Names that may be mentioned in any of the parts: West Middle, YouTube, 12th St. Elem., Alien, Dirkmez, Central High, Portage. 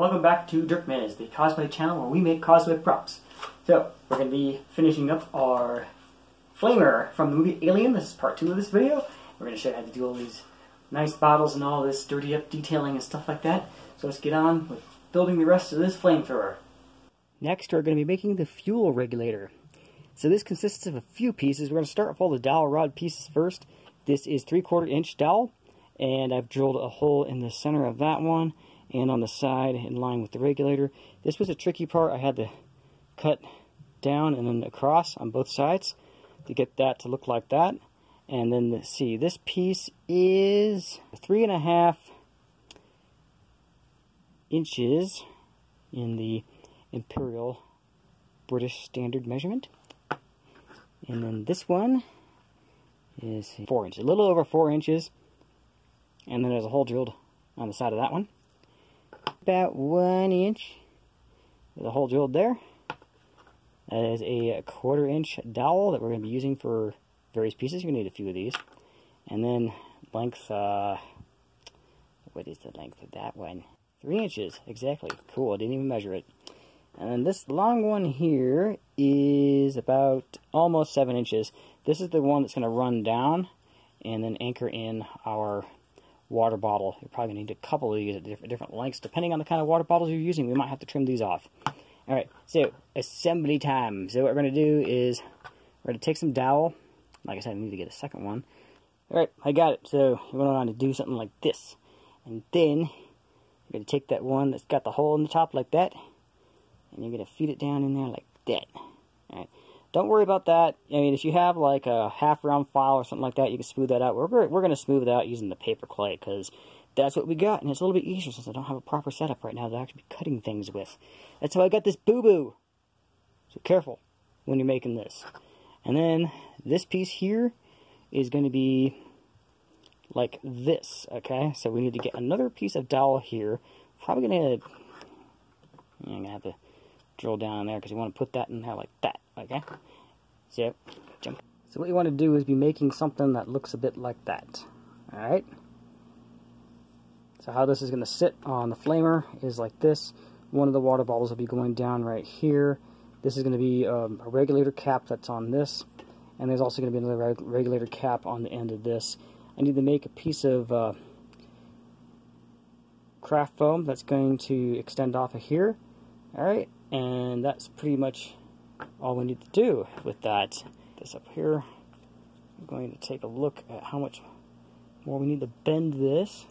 Welcome back to Dirkmez, the cosplay channel where we make cosplay props. So, we're going to be finishing up our flamer from the movie Alien. This is part 2 of this video. We're going to show you how to do all these nice bottles and all this dirty up detailing and stuff like that. So let's get on with building the rest of this flamethrower. Next, we're going to be making the fuel regulator. So this consists of a few pieces. We're going to start with all the dowel rod pieces first. This is 3/4 inch dowel, and I've drilled a hole in the center of that one, and on the side in line with the regulator. This was a tricky part. I had to cut down and then across on both sides to get that to look like that. And then let's see, this piece is 3.5 inches in the Imperial British Standard measurement. And then this one is 4 inches, a little over 4 inches. And then there's a hole drilled on the side of that one. About 1 inch, the hole drilled there. That is a 1/4 inch dowel that we're going to be using for various pieces. You're going to need a few of these. And then length, what is the length of that one? 3 inches, exactly. Cool, I didn't even measure it. And then this long one here is about almost 7 inches. This is the one that's going to run down and then anchor in our water bottle. You're probably going to need a couple of these at different lengths. Depending on the kind of water bottles you're using, we might have to trim these off. Alright, so assembly time. So what we're going to do is we're going to take some dowel. Like I said, I need to get a second one. Alright, I got it. So we're going to do something like this. And then you're going to take that one that's got the hole in the top like that, and you're going to feed it down in there like that. Alright. Don't worry about that. I mean, if you have like a half round file or something like that, you can smooth that out. We're going to smooth it out using the paper clay because that's what we got. And it's a little bit easier since I don't have a proper setup right now to actually be cutting things with. That's how I got this boo-boo. So careful when you're making this. And then this piece here is going to be like this, okay? So we need to get another piece of dowel here. Probably going to... I'm going to have to drill down there because you want to put that in there like that. Okay, so jump. So what you want to do is be making something that looks a bit like that. Alright, so how this is going to sit on the flamer is like this. One of the water bottles will be going down right here. This is going to be a regulator cap that's on this, and there's also going to be another regulator cap on the end of this. I need to make a piece of craft foam that's going to extend off of here. Alright, and that's pretty much all we need to do with that. This up here, I'm going to take a look at how much more we need to bend this,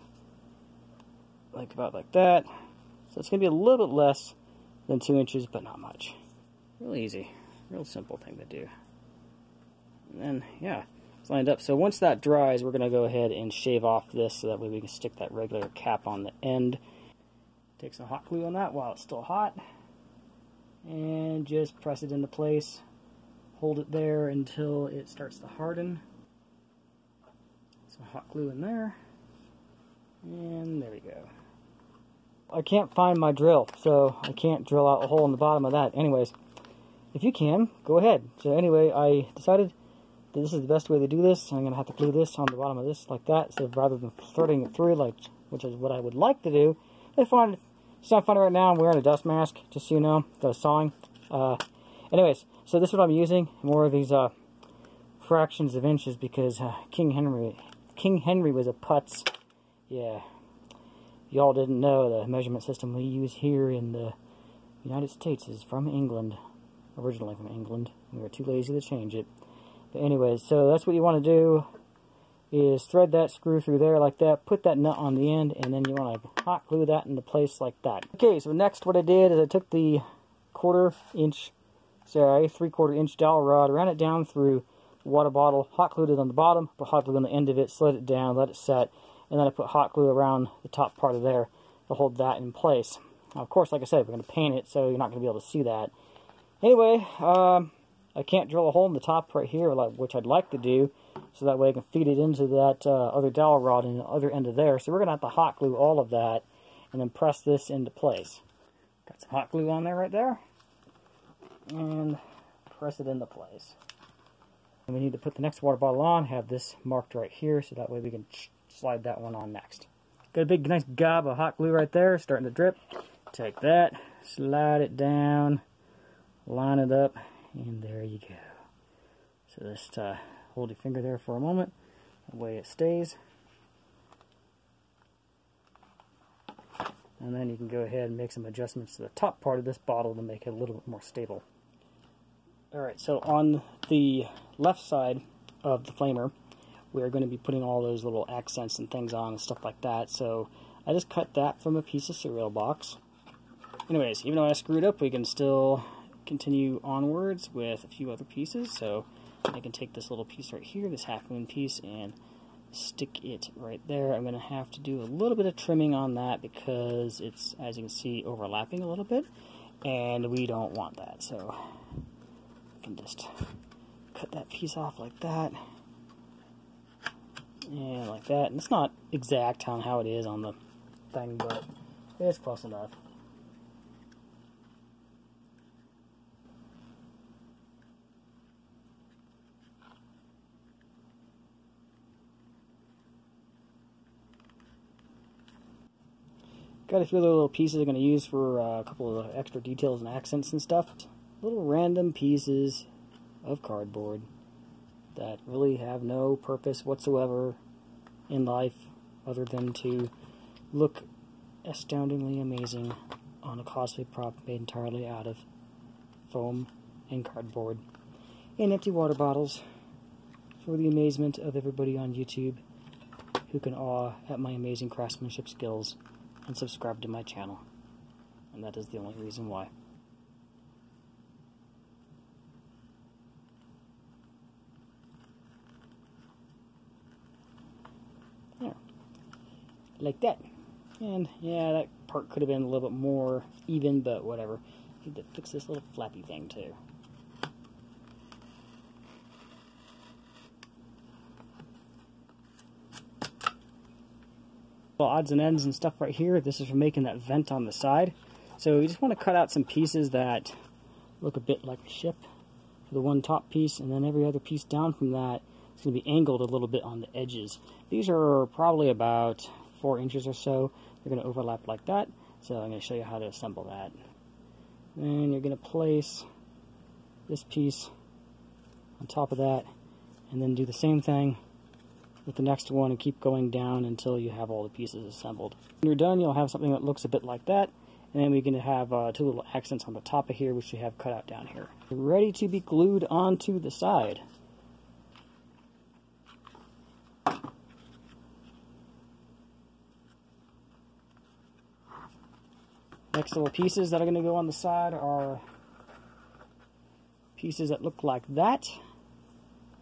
like about like that. So it's going to be a little bit less than 2 inches, but not much. Really easy, real simple thing to do. And then, yeah, it's lined up. So once that dries, we're going to go ahead and shave off this so that way we can stick that regular cap on the end. Take some hot glue on that while it's still hot, and just press it into place. Hold it there until it starts to harden. Some hot glue in there, and there we go. I can't find my drill, so I can't drill out a hole in the bottom of that. Anyways, if you can, go ahead. So anyway, I decided that this is the best way to do this. I'm going to have to glue this on the bottom of this like that, so rather than threading it through, like, which is what I would like to do, I find it's not funny right now. I'm wearing a dust mask, just so you know, because I was sawing. Anyways, so this is what I'm using, more of these fractions of inches, because King Henry was a putz. Yeah, y'all didn't know the measurement system we use here in the United States is from England, originally from England. We were too lazy to change it. But anyways, so that's what you want to do is thread that screw through there like that, put that nut on the end, and then you want to hot glue that into place like that. Okay, so next what I did is I took the 3/4 inch dowel rod, ran it down through the water bottle, hot glued it on the bottom, put hot glue on the end of it, slid it down, let it set, and then I put hot glue around the top part of there to hold that in place. Now, of course, like I said, we're going to paint it, so you're not going to be able to see that. Anyway, I can't drill a hole in the top right here, which I'd like to do, so that way I can feed it into that other dowel rod in the other end of there. So we're going to have to hot glue all of that and then press this into place. Got some hot glue on there right there. And press it into place. And we need to put the next water bottle on, have this marked right here, so that way we can slide that one on next. Got a big nice gob of hot glue right there, starting to drip. Take that, slide it down, line it up, and there you go. So just hold your finger there for a moment, the way it stays. And then you can go ahead and make some adjustments to the top part of this bottle to make it a little bit more stable. Alright, so on the left side of the flamer, we're going to be putting all those little accents and things on and stuff like that. So I just cut that from a piece of cereal box. Anyways, even though I screwed up, we can still continue onwards with a few other pieces. So I can take this little piece right here, this half moon piece, and stick it right there. I'm going to have to do a little bit of trimming on that because it's, as you can see, overlapping a little bit, and we don't want that. So I can just cut that piece off like that and like that. And it's not exact on how it is on the thing, but it's close enough. Got a few other little pieces I'm going to use for a couple of extra details and accents and stuff. Little random pieces of cardboard that really have no purpose whatsoever in life other than to look astoundingly amazing on a cosplay prop made entirely out of foam and cardboard and empty water bottles for the amazement of everybody on YouTube who can awe at my amazing craftsmanship skills and subscribe to my channel, and that is the only reason why. There, like that. And yeah, that part could have been a little bit more even, but whatever. I need to fix this little flappy thing too. Odds and ends and stuff right here. This is for making that vent on the side. So you just want to cut out some pieces that look a bit like a ship for the one top piece, and then every other piece down from that is going to be angled a little bit on the edges. These are probably about 4 inches or so. They're going to overlap like that. So I'm going to show you how to assemble that. Then you're going to place this piece on top of that and then do the same thing with the next one and keep going down until you have all the pieces assembled. When you're done, you'll have something that looks a bit like that, and then we're going to have 2 little accents on the top of here, which we have cut out down here. Ready to be glued onto the side. Next little pieces that are going to go on the side are pieces that look like that.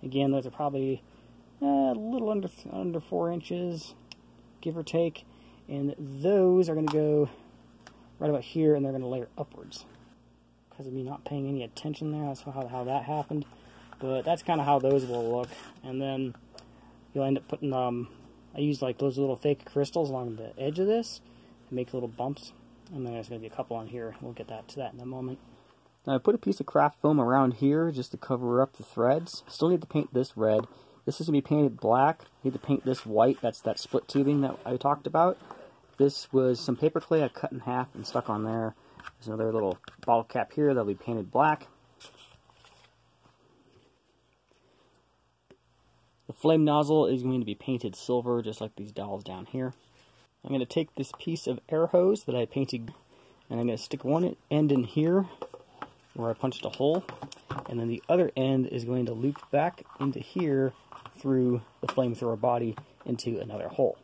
Again, those are probably a little under 4 inches, give or take, and those are going to go right about here, and they're going to layer upwards. Because of me not paying any attention there, that's how that happened. But that's kind of how those will look, and then you'll end up putting I use like those little fake crystals along the edge of this to make little bumps, and then there's going to be a couple on here. We'll get that to that in a moment. Now I put a piece of craft foam around here just to cover up the threads. Still need to paint this red. This is going to be painted black. I need to paint this white. That's that split tubing that I talked about. This was some paper clay I cut in half and stuck on there. There's another little bottle cap here that'll be painted black. The flame nozzle is going to be painted silver, just like these dowels down here. I'm going to take this piece of air hose that I painted, and I'm going to stick one end in here where I punched a hole, and then the other end is going to loop back into here through the flamethrower body into another hole.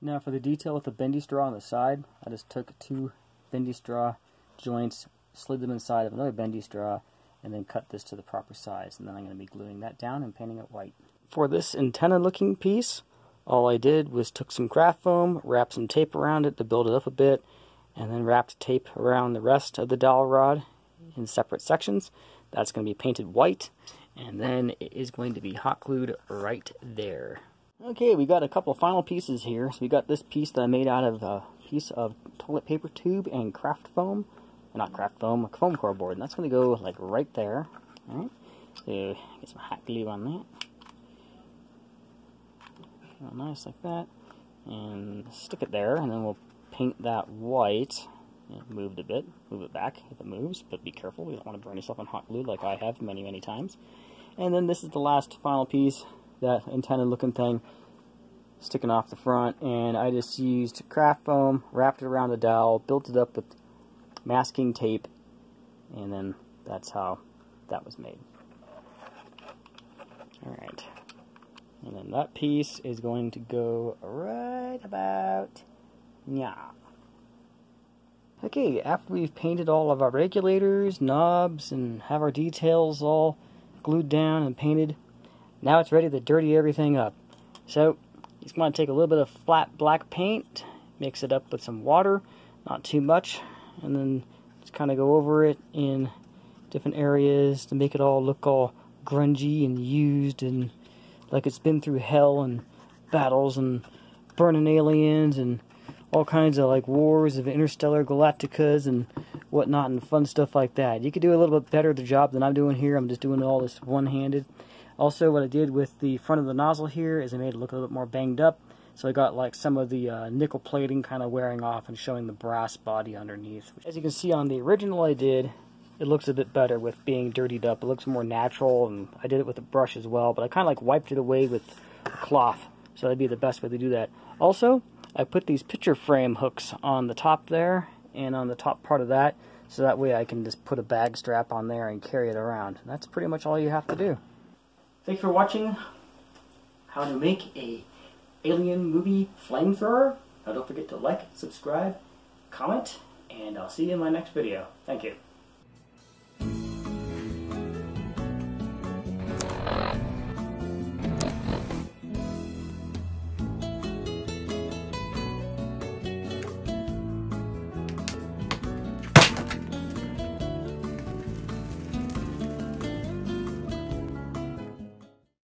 Now for the detail with the bendy straw on the side, I just took 2 bendy straw joints, slid them inside of another bendy straw, and then cut this to the proper size. And then I'm going to be gluing that down and painting it white. For this antenna looking piece, all I did was took some craft foam, wrapped some tape around it to build it up a bit, and then wrapped tape around the rest of the dowel rod in separate sections. That's going to be painted white, and then it is going to be hot glued right there. Okay, we got a couple of final pieces here. So we got this piece that I made out of a piece of toilet paper tube and craft foam. Not craft foam, foam cardboard. And that's going to go like right there. Alright, so get some hot glue on that. Real nice like that. And stick it there, and then we'll paint that white. It moved a bit. Move it back if it moves, but be careful. You don't want to burn yourself on hot glue like I have many, many times. And then this is the last final piece, that antenna-looking thing sticking off the front. And I just used craft foam, wrapped it around the dowel, built it up with masking tape, and then that's how that was made. Alright. And then that piece is going to go right about now. Okay, after we've painted all of our regulators, knobs, and have our details all glued down and painted, now it's ready to dirty everything up. So, you just want to take a little bit of flat black paint, mix it up with some water, not too much, and then just kind of go over it in different areas to make it all look all grungy and used and like it's been through hell and battles and burning aliens and all kinds of like wars of interstellar galacticas and whatnot and fun stuff like that. You could do a little bit better the job than I'm doing here. I'm just doing all this one-handed. Also, what I did with the front of the nozzle here is I made it look a little bit more banged up. So I got like some of the nickel plating kind of wearing off and showing the brass body underneath. As you can see on the original I did, it looks a bit better with being dirtied up. It looks more natural, and I did it with a brush as well, but I kind of like wiped it away with cloth. So that'd be the best way to do that. Also, I put these picture frame hooks on the top there and on the top part of that, so that way I can just put a bag strap on there and carry it around. And that's pretty much all you have to do. Thanks for watching how to make a Alien movie flamethrower. Now don't forget to like, subscribe, comment, and I'll see you in my next video. Thank you.